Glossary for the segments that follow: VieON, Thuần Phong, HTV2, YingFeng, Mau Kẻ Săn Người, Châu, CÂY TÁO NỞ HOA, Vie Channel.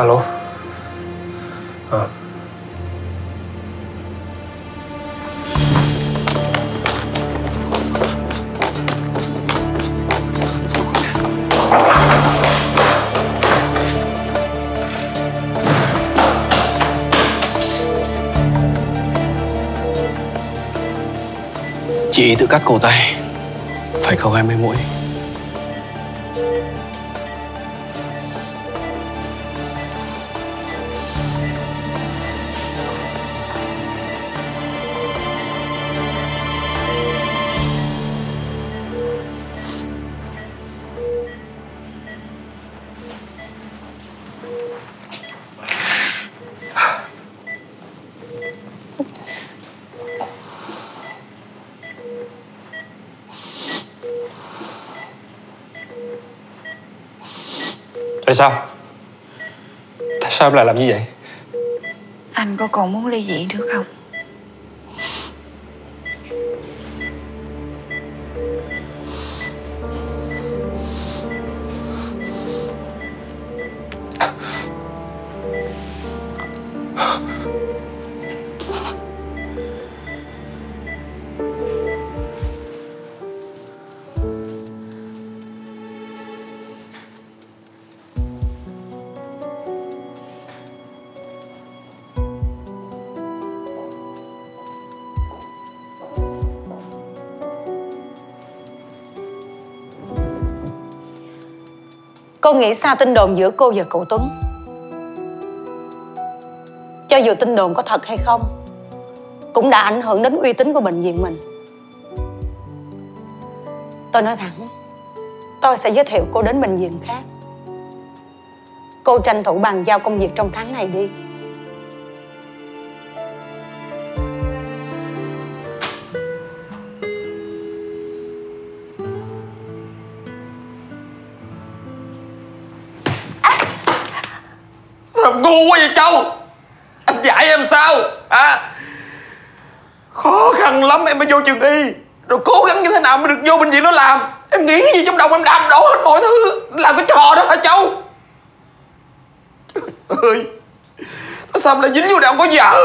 Alo. Chị tự cắt cổ tay, phải khâu 20 mũi. Tại sao? Tại sao em lại làm như vậy? Anh có còn muốn ly dị nữa không? Cô nghĩ sao tin đồn giữa cô và cậu Tuấn? Cho dù tin đồn có thật hay không, cũng đã ảnh hưởng đến uy tín của bệnh viện mình. Tôi nói thẳng, tôi sẽ giới thiệu cô đến bệnh viện khác. Cô tranh thủ bàn giao công việc trong tháng này đi. Ngu quá vậy Châu! Anh dạy em sao? Khó khăn lắm em mới vô trường y. Rồi cố gắng như thế nào mới được vô bệnh viện nó làm. Em nghĩ cái gì trong đầu em đam đổ hết mọi thứ. Làm cái trò đó hả Châu? Ơi, sao em lại dính vô đàn có vợ?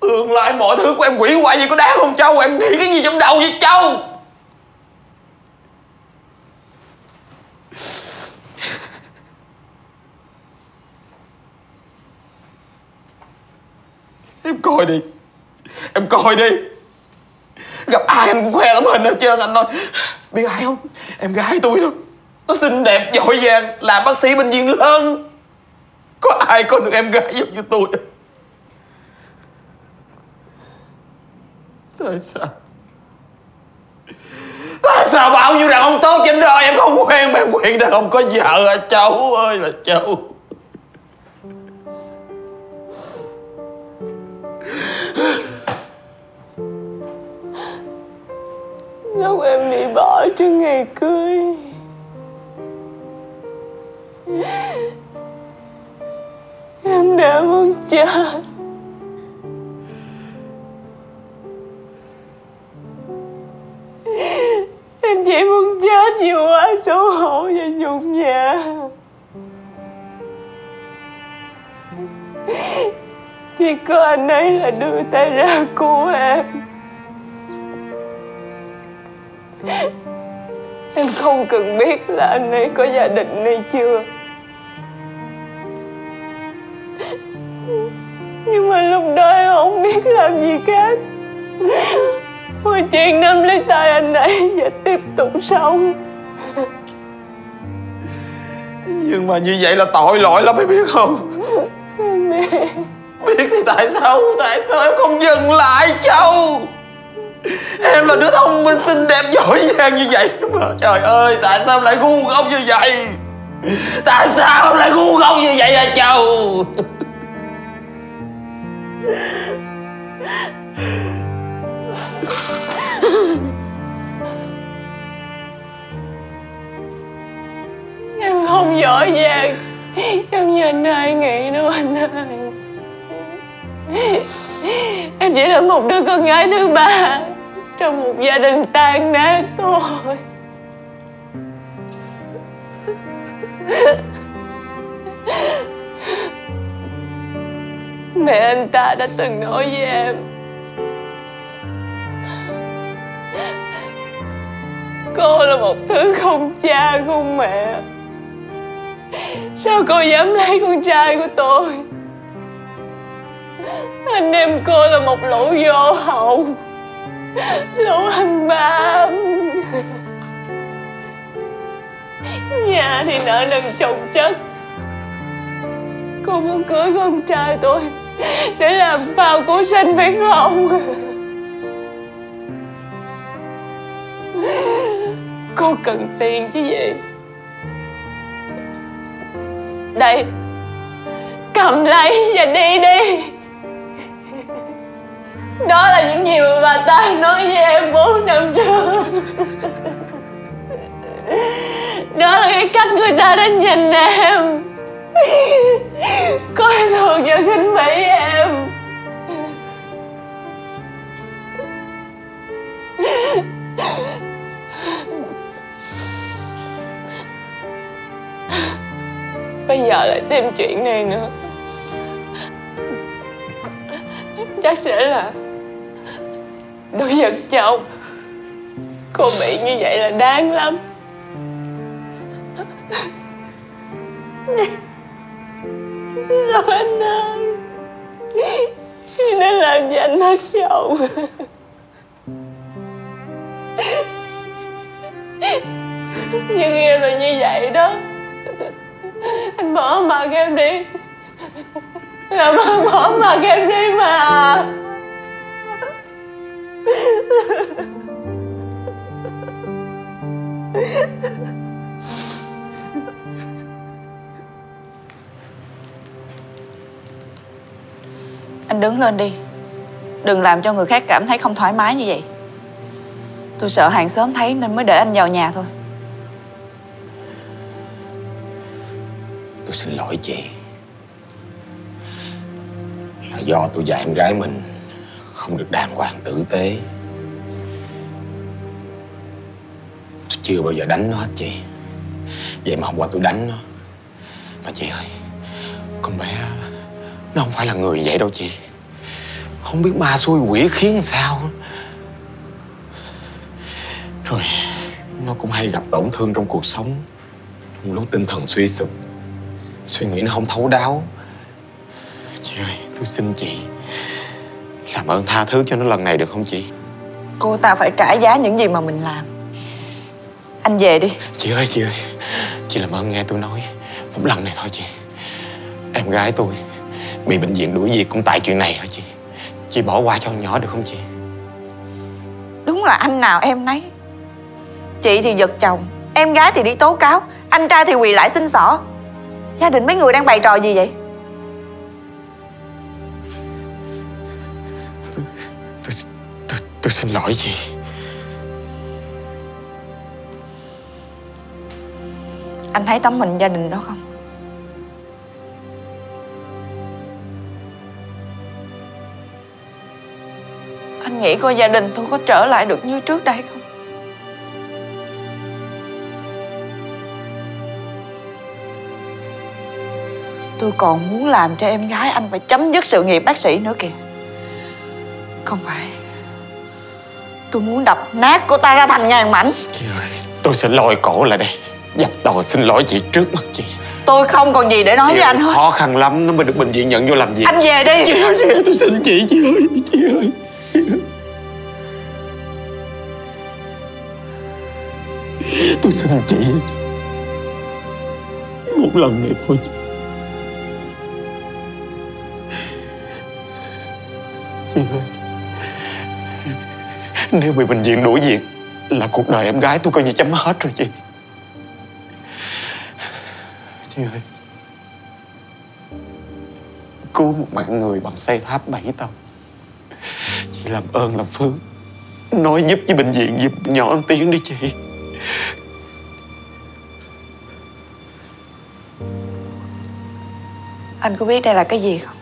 Tương lai mọi thứ của em quỷ hoại vậy có đáng không Châu? Em nghĩ cái gì trong đầu vậy Châu? Em coi đi, em coi đi. Gặp ai anh cũng khoe tấm hình hết trơn. Anh nói biết ai không? Em gái tôi đó. Nó xinh đẹp, giỏi giang, làm bác sĩ bệnh viện Lân. Có ai có được em gái giống như tôi? Tại sao? Tại sao bao nhiêu đàn ông tốt trên đời em không quen mà em quen đàn ông có vợ hả Châu ơi là Châu? Lúc em bị bỏ trước ngày cưới, em đã muốn chết. Em chỉ muốn chết vì quá xấu hổ và nhục nhã. Chỉ có anh ấy là đưa tay ra cứu em. Em không cần biết là anh ấy có gia đình hay chưa, nhưng mà lúc đó em không biết làm gì khác. Hồi chuyện nắm lấy tay anh ấy và tiếp tục sống. Nhưng mà như vậy là tội lỗi lắm, mày biết không? Mẹ biết thì tại sao em không dừng lại Châu? Em là đứa thông minh xinh đẹp giỏi giang như vậy mà trời ơi, tại sao em lại ngu ngốc như vậy? Tại sao em lại ngu ngốc như vậy hả Châu? Em không giỏi giang em như anh hai nghĩ đâu anh hai. Em chỉ là một đứa con gái thứ ba trong một gia đình tan nát thôi. Mẹ anh ta đã từng nói với em, cô là một thứ không cha không mẹ. Sao cô dám lấy con trai của tôi? Anh em cô là một lũ vô hậu, lũ ăn bám. Nhà thì nợ nần chồng chất. Cô muốn cưới con trai tôi để làm phao cứu sinh phải không? Cô cần tiền chứ gì? Đây, cầm lấy và đi đi. Đó là những gì mà bà ta nói với em 4 năm trước. Đó là cái cách người ta đã nhìn em, coi thường và khinh bỉ em. Bây giờ lại thêm chuyện này nữa, chắc sẽ là đồ giật chồng. Cô bị như vậy là đáng lắm. Xin lỗi anh ơi, nên làm gì anh thất vọng. Nhưng em là như vậy đó. Anh bỏ mặt em đi. Làm ơn bỏ mặt em đi mà. Anh đứng lên đi. Đừng làm cho người khác cảm thấy không thoải mái như vậy. Tôi sợ hàng xóm thấy nên mới để anh vào nhà thôi. Tôi xin lỗi chị. Là do tôi và em gái mình không được đàng hoàng tử tế. Tôi chưa bao giờ đánh nó hết chị. Vậy mà hôm qua tôi đánh nó. Mà chị ơi, con bé nó không phải là người vậy đâu chị. Không biết ma xui quỷ khiến sao. Rồi nó cũng hay gặp tổn thương trong cuộc sống. Trong lúc tinh thần suy sụp, suy nghĩ nó không thấu đáo. Chị ơi, tôi xin chị, làm ơn tha thứ cho nó lần này được không chị? Cô ta phải trả giá những gì mà mình làm. Anh về đi. Chị ơi, chị ơi, chị làm ơn nghe tôi nói. Một lần này thôi chị. Em gái tôi bị bệnh viện đuổi việc cũng tại chuyện này hả chị? Chị bỏ qua cho con nhỏ được không chị? Đúng là anh nào em nấy. Chị thì giật chồng, em gái thì đi tố cáo, anh trai thì quỳ lại xin xỏ. Gia đình mấy người đang bày trò gì vậy? Tôi xin lỗi chị. Anh thấy tấm hình gia đình đó không? Anh nghĩ coi gia đình tôi có trở lại được như trước đây không? Tôi còn muốn làm cho em gái anh phải chấm dứt sự nghiệp bác sĩ nữa kìa. Không phải, tôi muốn đập nát cô ta ra thành ngàn mảnh. Chị ơi, tôi sẽ lôi cổ lại đây, dập đầu xin lỗi chị trước mặt chị. Tôi không còn gì để nói chị với ơi, anh hết. Khó khăn lắm nó mới được bệnh viện nhận vô làm việc. Anh về đi. Chị ơi, tôi xin chị. Chị ơi, chị ơi. Tôi xin chị một lần này thôi. Chị ơi, nếu bị bệnh viện đuổi việc là cuộc đời em gái tôi coi như chấm hết rồi chị. Chị ơi, cứu một mạng người bằng xây tháp 7 tầng. Chị làm ơn làm phước, nói giúp với bệnh viện giúp nhỏ ăn tiếng đi chị. Anh có biết đây là cái gì không?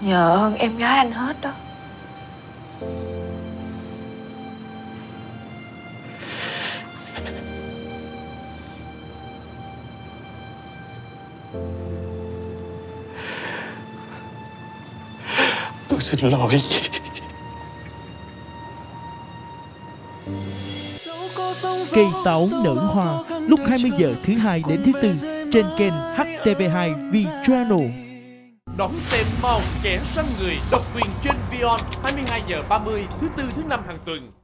Nhờ ơn em gái anh hết đó. con xin lỗi chị. Cây táo nở hoa lúc 20 giờ thứ hai đến thứ tư trên kênh HTV2 Vie Channel. Đón xem Mau Kẻ Săn Người độc quyền trên VieON 22 giờ 30 thứ tư thứ năm hàng tuần.